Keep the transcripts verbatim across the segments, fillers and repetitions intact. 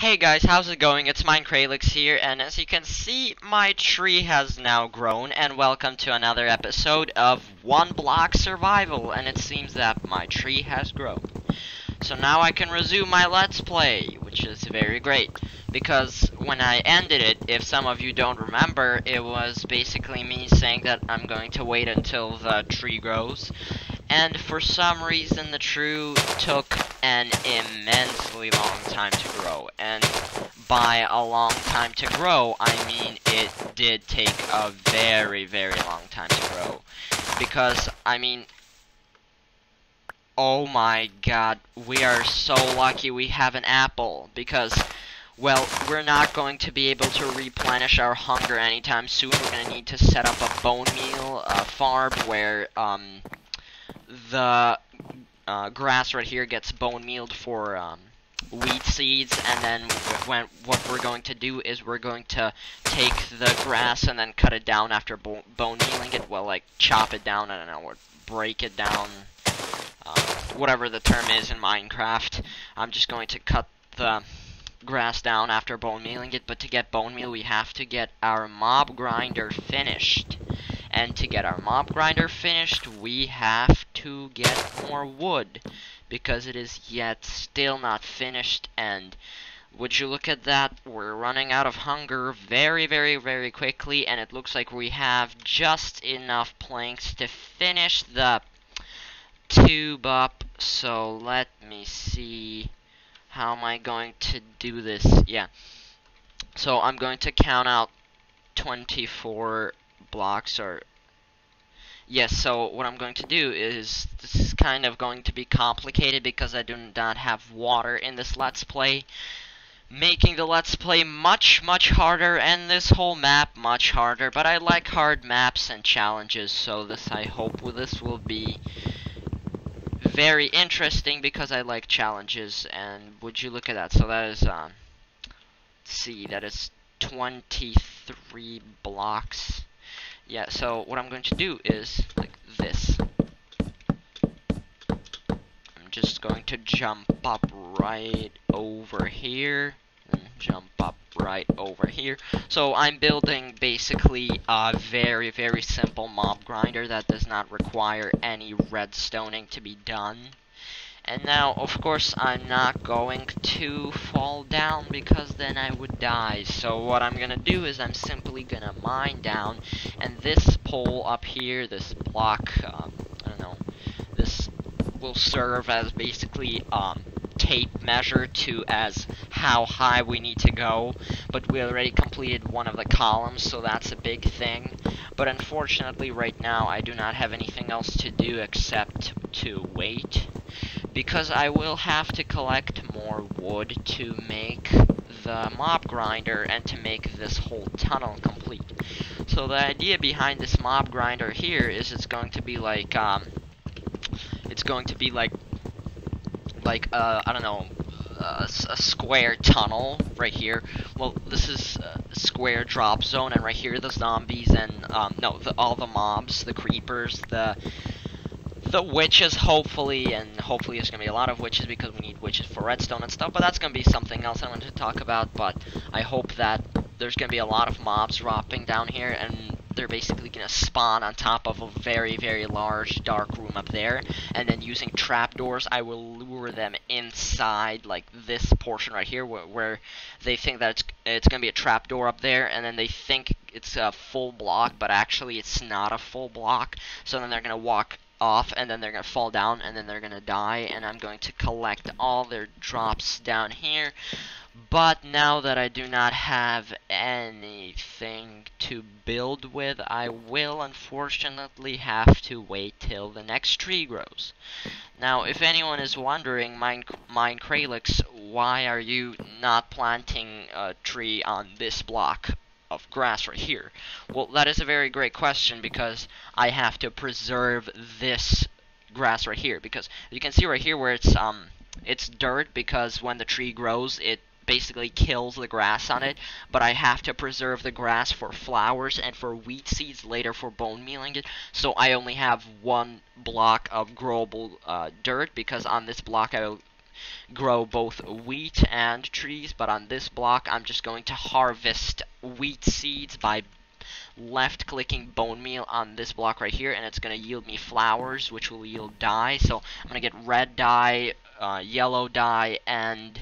Hey guys, how's it going? It's Minecraft here, and as you can see, my tree has now grown, and welcome to another episode of One Block Survival, and it seems that my tree has grown. So now I can resume my Let's Play, which is very great, because when I ended it, if some of you don't remember, it was basically me saying that I'm going to wait until the tree grows, and for some reason the tree took an immensely long time to grow, and by a long time to grow, I mean it did take a very, very long time to grow, because, I mean, oh my god, we are so lucky we have an apple, because, well, we're not going to be able to replenish our hunger anytime soon. We're going to need to set up a bone meal a farm where, um, the... Uh, grass right here gets bone mealed for um, wheat seeds, and then when, what we're going to do is we're going to take the grass and then cut it down after bo bone mealing it. Well, like chop it down, I don't know, or break it down, uh, whatever the term is in Minecraft. I'm just going to cut the grass down after bone mealing it, but to get bone meal we have to get our mob grinder finished. And to get our mob grinder finished, we have to get more wood, because it is yet still not finished, and would you look at that, we're running out of hunger very, very, very quickly, and it looks like we have just enough planks to finish the tube up, so let me see, how am I going to do this? Yeah, so I'm going to count out twenty-four blocks, or yes, so what I'm going to do is, this is kind of going to be complicated because I do not have water in this Let's Play, making the Let's Play much much harder and this whole map much harder, but I like hard maps and challenges, so this, I hope this will be very interesting because I like challenges. And would you look at that, so that is um let's see, that is twenty-three blocks. Yeah, so what I'm going to do is like this. I'm just going to jump up right over here, and jump up right over here. So I'm building basically a very, very simple mob grinder that does not require any redstoning to be done. And now, of course, I'm not going to fall down because then I would die. So what I'm going to do is I'm simply going to mine down. And this pole up here, this block, um, I don't know, this will serve as basically um, tape measure to as how high we need to go. But we already completed one of the columns, so that's a big thing. But unfortunately, right now, I do not have anything else to do except to wait, because I will have to collect more wood to make the mob grinder and to make this whole tunnel complete. So the idea behind this mob grinder here is it's going to be like, um, it's going to be like, like, uh, I don't know, uh, a square tunnel right here. Well, this is a square drop zone, and right here the zombies and, um, no, the, all the mobs, the creepers, the... The witches, hopefully, and hopefully there's going to be a lot of witches because we need witches for redstone and stuff, but that's going to be something else I wanted to talk about. But I hope that there's going to be a lot of mobs dropping down here, and they're basically going to spawn on top of a very, very large dark room up there, and then using trapdoors, I will lure them inside, like this portion right here, where, where they think that it's, it's going to be a trapdoor up there, and then they think it's a full block, but actually it's not a full block, so then they're going to walk off, and then they're gonna fall down, and then they're gonna die, and I'm going to collect all their drops down here. But now that I do not have anything to build with, I will unfortunately have to wait till the next tree grows. Now, if anyone is wondering, Minecraft, why are you not planting a tree on this block of grass right here? Well, that is a very great question, because I have to preserve this grass right here, because you can see right here where it's um it's dirt, because when the tree grows it basically kills the grass on it, but I have to preserve the grass for flowers and for wheat seeds later for bone mealing it, so I only have one block of growable uh, dirt, because on this block I will grow both wheat and trees, but on this block I'm just going to harvest wheat seeds by left clicking bone meal on this block right here, and it's going to yield me flowers, which will yield dye. So I'm going to get red dye, uh, yellow dye, and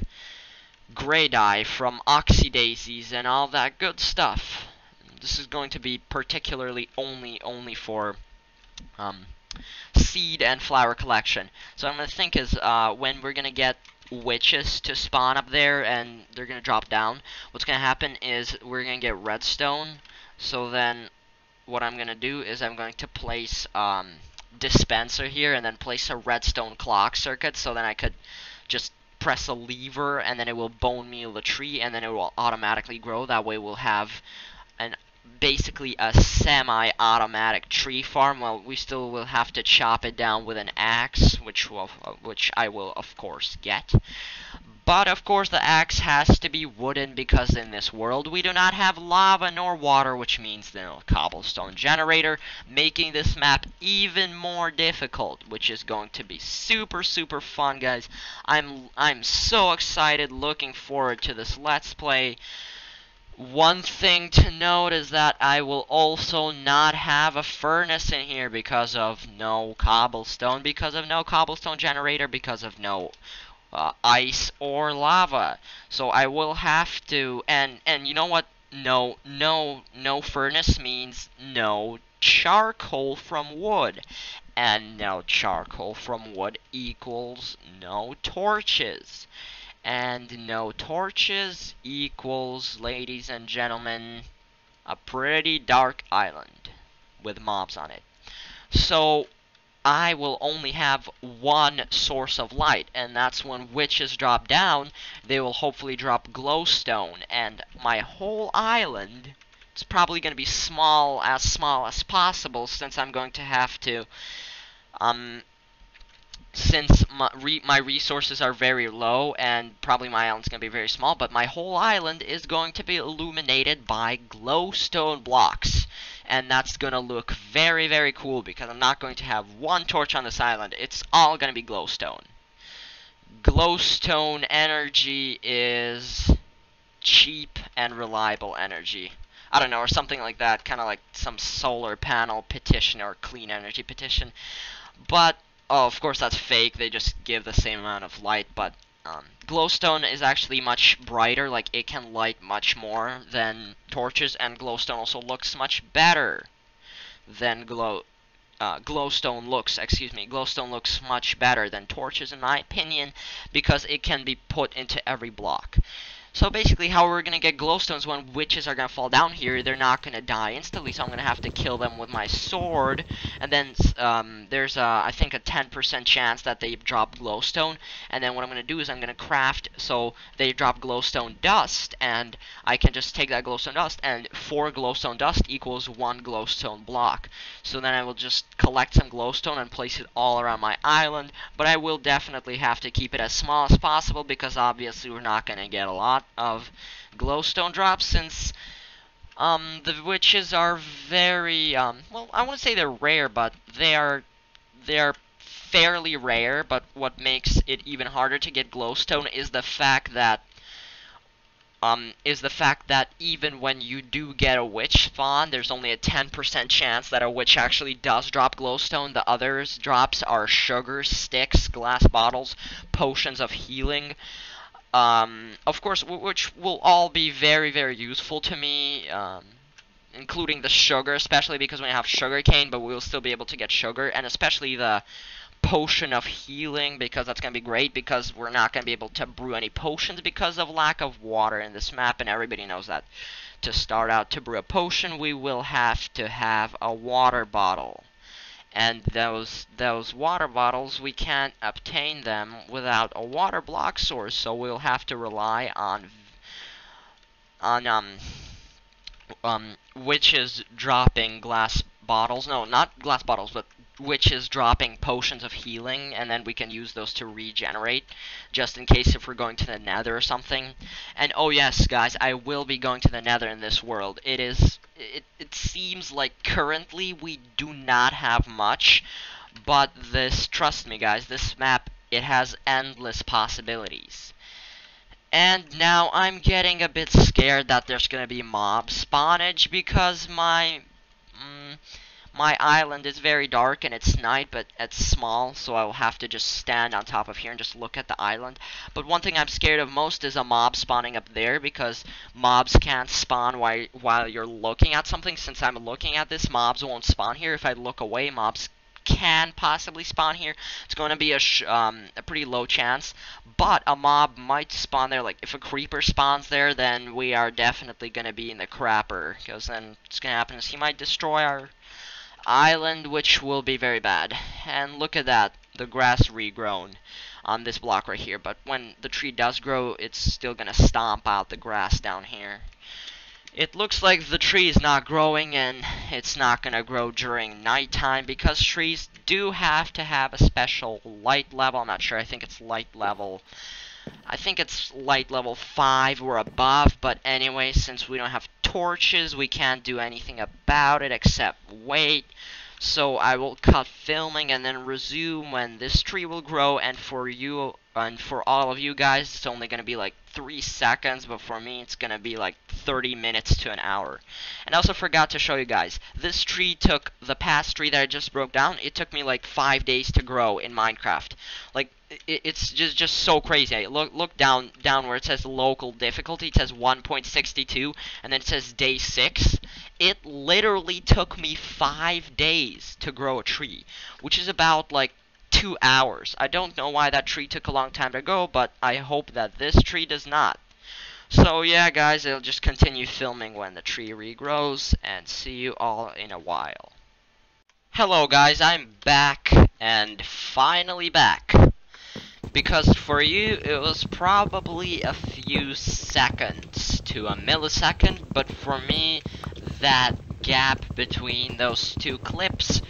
gray dye from oxydaisies and all that good stuff. This is going to be particularly only only for um, seed and flower collection. So I'm going to think is uh, when we're going to get witches to spawn up there and they're going to drop down. What's going to happen is we're going to get redstone. So then what I'm going to do is I'm going to place um, dispenser here and then place a redstone clock circuit, so then I could just press a lever and then it will bone meal the tree and then it will automatically grow. That way we'll have an basically a semi-automatic tree farm. Well, we still will have to chop it down with an axe, which will, which I will of course get. But of course the axe has to be wooden, because in this world we do not have lava nor water, which means no cobblestone generator, making this map even more difficult, which is going to be super super fun, guys. I'm I'm so excited, looking forward to this Let's Play. One thing to note is that I will also not have a furnace in here because of no cobblestone, because of no cobblestone generator, because of no Uh, ice or lava. So I will have to, and and you know what, no no no furnace means no charcoal from wood, and no charcoal from wood equals no torches, and no torches equals, ladies and gentlemen, a pretty dark island with mobs on it. So I will only have one source of light, and that's when witches drop down, they will hopefully drop glowstone, and my whole island is probably going to be small, as small as possible, since I'm going to have to, um, since my, re my resources are very low, and probably my island's going to be very small, but my whole island is going to be illuminated by glowstone blocks. And that's going to look very, very cool, because I'm not going to have one torch on this island. It's all going to be glowstone. Glowstone energy is cheap and reliable energy. I don't know, or something like that. Kind of like some solar panel petition or clean energy petition. But, oh, of course that's fake. They just give the same amount of light, but Um, glowstone is actually much brighter, like it can light much more than torches, and glowstone also looks much better than glow uh, glowstone looks, excuse me, glowstone looks much better than torches in my opinion, because it can be put into every block. So basically how we're gonna get glowstones when witches are gonna fall down here, they're not gonna die instantly, so I'm gonna have to kill them with my sword, and then um, there's a, I think a ten percent chance that they drop glowstone, and then what I'm gonna do is I'm gonna craft so they drop glowstone dust, and I can just take that glowstone dust, and four glowstone dust equals one glowstone block. So then I will just collect some glowstone and place it all around my island, but I will definitely have to keep it as small as possible, because obviously we're not gonna get a lot of glowstone drops, since um, the witches are very um, well, I wouldn't say they're rare, but they are they are fairly rare. But what makes it even harder to get glowstone is the fact that um, is the fact that even when you do get a witch spawn, there's only a ten percent chance that a witch actually does drop glowstone. The others drops are sugar sticks, glass bottles, potions of healing. Um, of course, w which will all be very, very useful to me, um, including the sugar, especially because we have sugar cane, but we'll still be able to get sugar, and especially the potion of healing, because that's going to be great, because we're not going to be able to brew any potions because of lack of water in this map, and everybody knows that to start out to brew a potion, we will have to have a water bottle. And those those water bottles, we can't obtain them without a water block source, so we'll have to rely on on um um witches dropping glass bottles, no, not glass bottles, but witches dropping potions of healing, and then we can use those to regenerate, just in case if we're going to the Nether or something. And oh yes, guys, I will be going to the Nether in this world. It is It, it seems like currently we do not have much, but this, trust me guys, this map It has endless possibilities. And now I'm getting a bit scared that there's gonna be mob spawnage because my mm, my island is very dark and it's night, but it's small, so I will have to just stand on top of here and just look at the island. But one thing I'm scared of most is a mob spawning up there, because mobs can't spawn while while you're looking at something. Since I'm looking at this, mobs won't spawn here. If I look away, mobs can possibly spawn here. It's going to be a sh um, a pretty low chance, but a mob might spawn there. Like if a creeper spawns there, then we are definitely going to be in the crapper, because then what's going to happen is he might destroy our island, which will be very bad. And look at that, the grass regrown on this block right here, but when the tree does grow, it's still going to stomp out the grass down here. It looks like the tree is not growing, and it's not going to grow during nighttime because trees do have to have a special light level. I'm not sure. I think it's light level. I think it's light level five or above. But anyway, since we don't have torches, we can't do anything about it except wait. So I will cut filming and then resume when this tree will grow. And for you and for all of you guys, it's only going to be like three seconds, but for me it's going to be like thirty minutes to an hour. And I also forgot to show you guys, this tree took, the past tree that I just broke down, it took me like five days to grow in Minecraft. Like it, it's just just so crazy. I look look down down where it says local difficulty, it says one point six two, and then it says day six. It literally took me five days to grow a tree, which is about like two hours. I don't know why that tree took a long time to go, but I hope that this tree does not. So yeah guys, I'll just continue filming when the tree regrows, and see you all in a while. Hello guys, I'm back, and finally back. Because for you it was probably a few seconds to a millisecond, but for me that gap between those two clips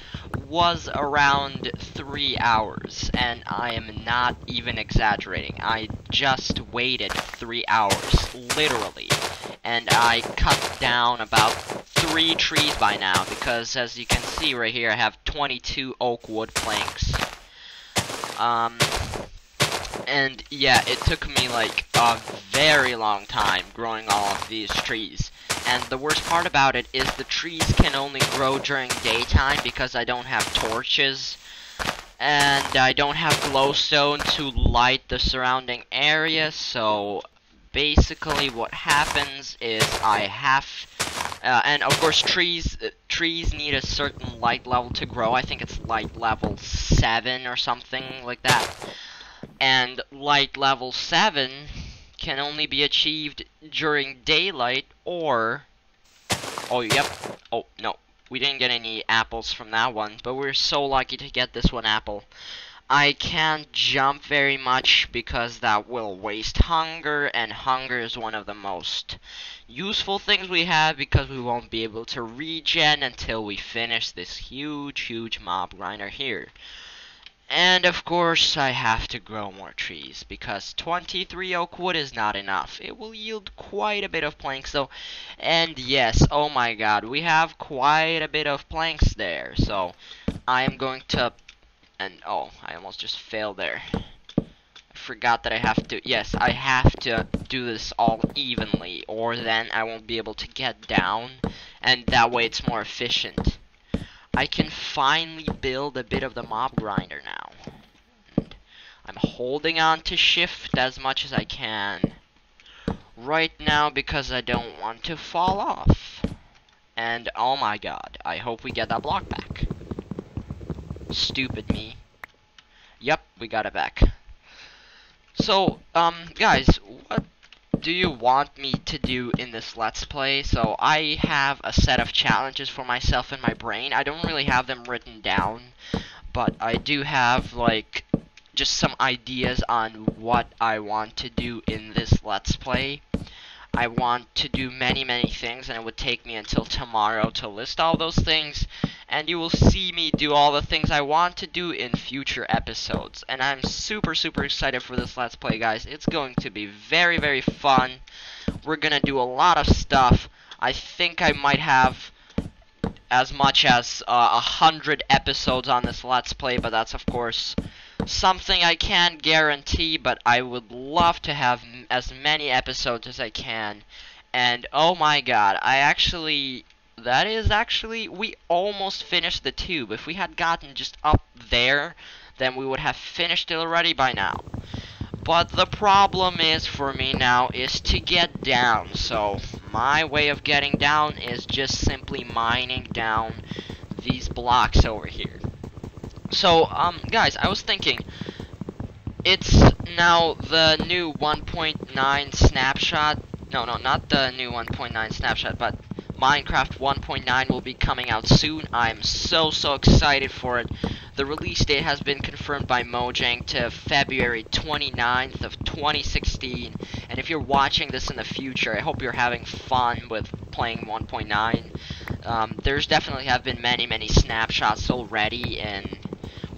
was around three hours, and I am not even exaggerating. I just waited three hours, literally, and I cut down about three trees by now, because as you can see right here I have twenty-two oak wood planks. Um, and yeah, it took me like a very long time growing all of these trees. And the worst part about it is the trees can only grow during daytime because I don't have torches. And I don't have glowstone to light the surrounding area. So basically what happens is I have... Uh, and of course trees uh, trees need a certain light level to grow. I think it's light level seven or something like that. And light level seven... can only be achieved during daylight or oh yep oh no, we didn't get any apples from that one, but we're so lucky to get this one apple. I can't jump very much because that will waste hunger, and hunger is one of the most useful things we have because we won't be able to regen until we finish this huge huge mob grinder here. And of course I have to grow more trees because twenty-three oak wood is not enough. It will yield quite a bit of planks though. And yes, oh my god, we have quite a bit of planks there. So I am going to, and oh, I almost just failed there. I forgot that I have to, yes, I have to do this all evenly, or then I won't be able to get down, and that way it's more efficient. I can finally build a bit of the mob grinder now. And I'm holding on to shift as much as I can right now because I don't want to fall off. And oh my god, I hope we get that block back. Stupid me. Yep, we got it back. So, um, guys, what do you want me to do in this let's play? So I have a set of challenges for myself in my brain. I don't really have them written down, but I do have like just some ideas on what I want to do in this let's play. I want to do many many things, and it would take me until tomorrow to list all those things, and you will see me do all the things I want to do in future episodes. And I'm super super excited for this let's play guys. It's going to be very very fun. We're gonna do a lot of stuff. I think I might have as much as uh, a hundred episodes on this let's play, but that's of course something I can't guarantee, but I would love to have m as many episodes as I can. And oh my god, I actually, that is actually, we almost finished the tube. If we had gotten just up there, then we would have finished it already by now. But the problem is for me now is to get down. So my way of getting down is just simply mining down these blocks over here. So, um, guys, I was thinking, it's now the new one point nine snapshot. No, no, not the new one point nine snapshot, but Minecraft one point nine will be coming out soon. I'm so, so excited for it. The release date has been confirmed by Mojang to February twenty-ninth of twenty sixteen. And if you're watching this in the future, I hope you're having fun with playing one point nine. Um, there's definitely have been many, many snapshots already in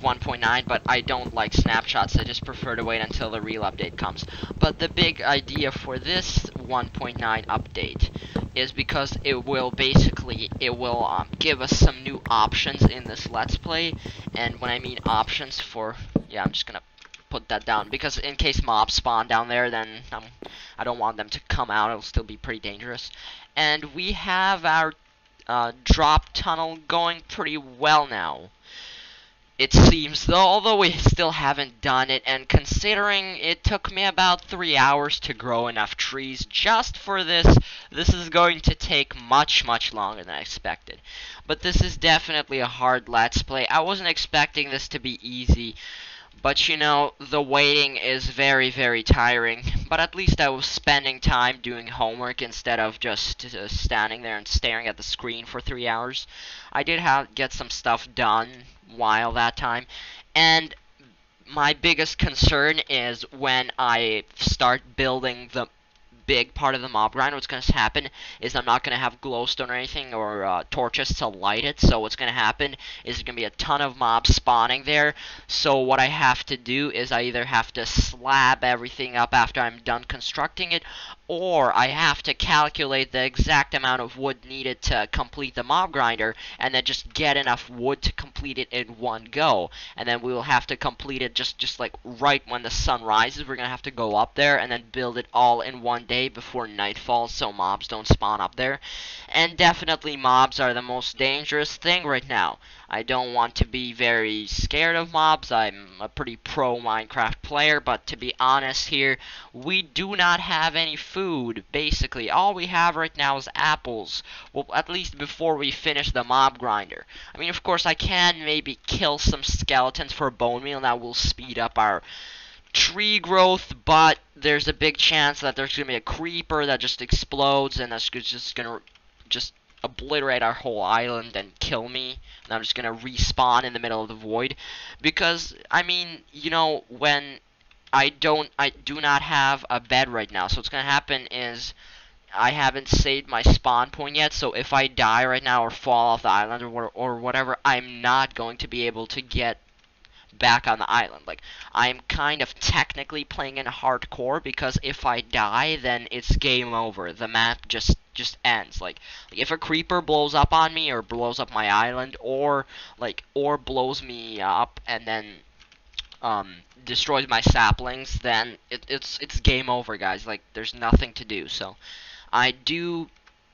one point nine, but I don't like snapshots. I just prefer to wait until the real update comes. But the big idea for this one point nine update is because it will basically it will um, give us some new options in this let's play. And when I mean options for, yeah, I'm just gonna put that down, because in case mobs spawn down there, then um, I don't want them to come out. It'll still be pretty dangerous. And we have our uh, drop tunnel going pretty well now, it seems, though, although we still haven't done it, and considering it took me about three hours to grow enough trees just for this, this is going to take much, much longer than I expected. But this is definitely a hard let's play. I wasn't expecting this to be easy, but you know, the waiting is very, very tiring. But at least I was spending time doing homework instead of just uh, standing there and staring at the screen for three hours. I did have get some stuff done while that time, and my biggest concern is when I start building the big part of the mob grind, what's going to happen is I'm not going to have glowstone or anything or uh, torches to light it. So what's going to happen is there's going to be a ton of mobs spawning there. So what I have to do is I either have to slab everything up after I'm done constructing it, or I have to calculate the exact amount of wood needed to complete the mob grinder, and then just get enough wood to complete it in one go. And then we will have to complete it just just like right when the sun rises. We're going to have to go up there and then build it all in one day before nightfall, so mobs don't spawn up there. And definitely mobs are the most dangerous thing right now. I don't want to be very scared of mobs. I'm a pretty pro Minecraft player, but to be honest here, we do not have any food. Basically all we have right now is apples, well, at least before we finish the mob grinder. I mean, of course I can maybe kill some skeletons for bone meal, and that will speed up our tree growth, but there's a big chance that there's gonna be a creeper that just explodes, and that's just gonna just obliterate our whole island and kill me, and I'm just gonna respawn in the middle of the void. Because I mean, you know, when I don't I do not have a bed right now, so what's gonna happen is I haven't saved my spawn point yet, so if I die right now or fall off the island or, or whatever, I'm not going to be able to get back on the island. Like, I'm kind of technically playing in hardcore, because if I die, then it's game over. The map just just ends. Like, if a creeper blows up on me or blows up my island, or like or blows me up and then um destroys my saplings, then it, it's it's game over, guys. Like, there's nothing to do. So I do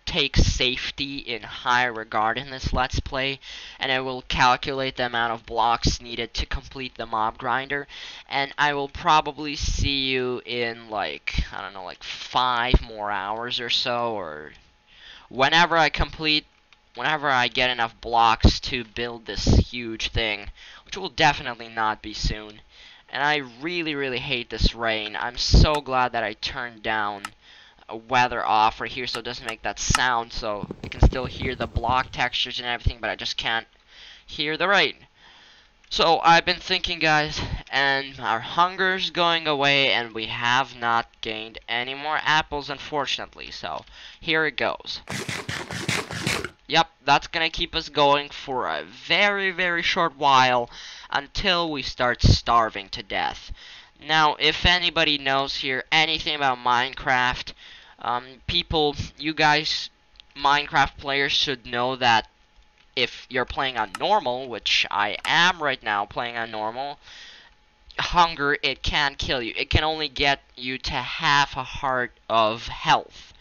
take safety in high regard in this let's play, and I will calculate the amount of blocks needed to complete the mob grinder, and I will probably see you in, like, I don't know, like five more hours or so, or whenever I complete whenever I get enough blocks to build this huge thing, which will definitely not be soon. And I really, really hate this rain. I'm so glad that I turned down a weather off right here so it doesn't make that sound, so I can still hear the block textures and everything, but I just can't hear the rain. So I've been thinking, guys, and our hunger's going away, and we have not gained any more apples, unfortunately, so here it goes. Yep, that's gonna keep us going for a very, very short while, until we start starving to death. Now, if anybody knows here anything about Minecraft, um, people, you guys, Minecraft players should know that if you're playing on normal, which I am right now playing on normal, hunger, it can kill you. It can only get you to half a heart of health.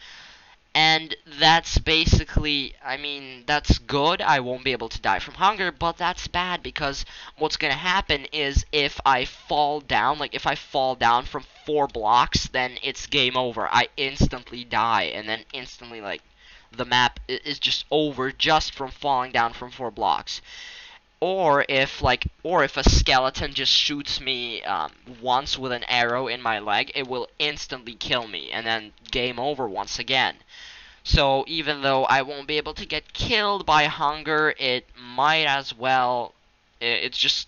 And that's basically, I mean, that's good. I won't be able to die from hunger, but that's bad because what's going to happen is if I fall down, like if I fall down from four blocks, then it's game over. I instantly die, and then instantly, like, the map is just over just from falling down from four blocks. Or if, like, or if a skeleton just shoots me um, once with an arrow in my leg, it will instantly kill me, and then game over once again. So even though I won't be able to get killed by hunger, it might as well, it's just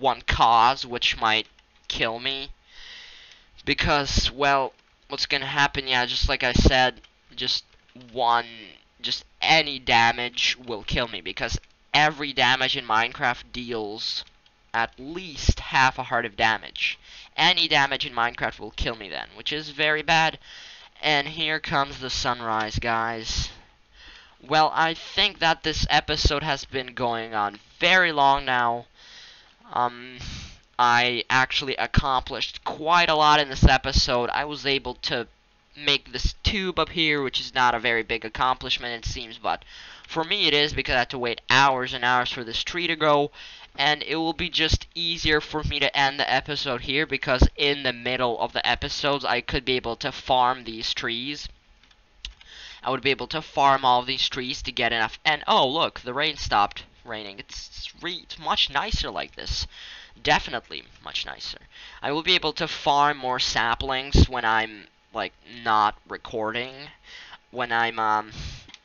one cause which might kill me. Because, well, what's gonna happen, yeah, just like I said, just one, just any damage will kill me, because every damage in Minecraft deals at least half a heart of damage. Any damage in Minecraft will kill me then, which is very bad. And here comes the sunrise, guys. Well, I think that this episode has been going on very long now. Um, I actually accomplished quite a lot in this episode. I was able to make this tube up here, which is not a very big accomplishment, it seems, but for me it is, because I have to wait hours and hours for this tree to grow, and it will be just easier for me to end the episode here, because in the middle of the episodes I could be able to farm these trees. I would be able to farm all these trees to get enough, and oh look, the rain stopped raining. It's, re it's much nicer like this. Definitely much nicer. I will be able to farm more saplings when I'm like not recording, when I'm um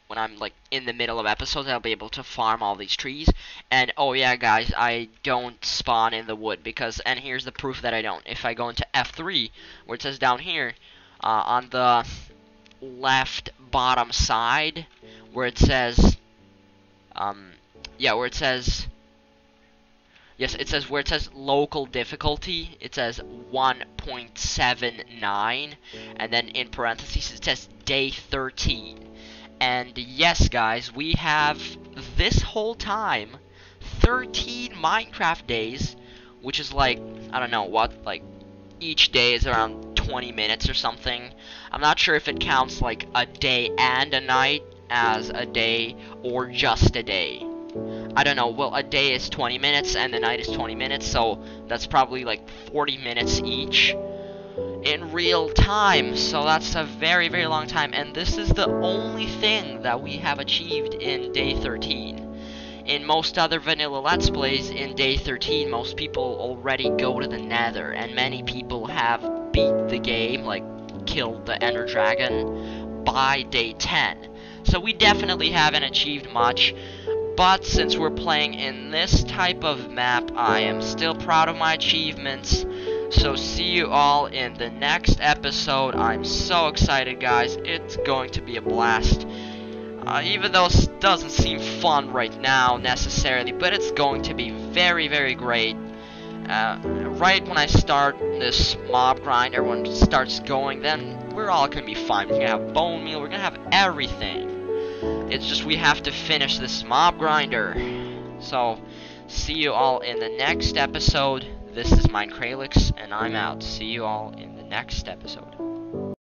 when I'm like in the middle of episodes, I'll be able to farm all these trees. And oh yeah guys, I don't spawn in the wood, because, and here's the proof that I don't, if I go into F three, where it says down here uh, on the left bottom side where it says um yeah where it says yes it says where it says local difficulty, it says one point seven nine, and then in parentheses it says day thirteen. And yes guys, we have this whole time thirteen Minecraft days, which is like, I don't know what, like each day is around twenty minutes or something. I'm not sure if it counts like a day and a night as a day or just a day. I don't know, well, a day is twenty minutes and the night is twenty minutes, so that's probably like forty minutes each in real time. So that's a very, very long time, and this is the only thing that we have achieved in day thirteen. In most other vanilla Let's Plays, in day thirteen, most people already go to the Nether, and many people have beat the game, like killed the Ender Dragon, by day ten. So we definitely haven't achieved much. But since we're playing in this type of map, I am still proud of my achievements. So see you all in the next episode. I'm so excited, guys. It's going to be a blast. Uh, even though it doesn't seem fun right now, necessarily, but it's going to be very, very great. Uh, right when I start this mob grind, everyone starts going, then we're all going to be fine. We're going to have bone meal. We're going to have everything. It's just we have to finish this mob grinder. So, see you all in the next episode. This is Minecralix, and I'm out. See you all in the next episode.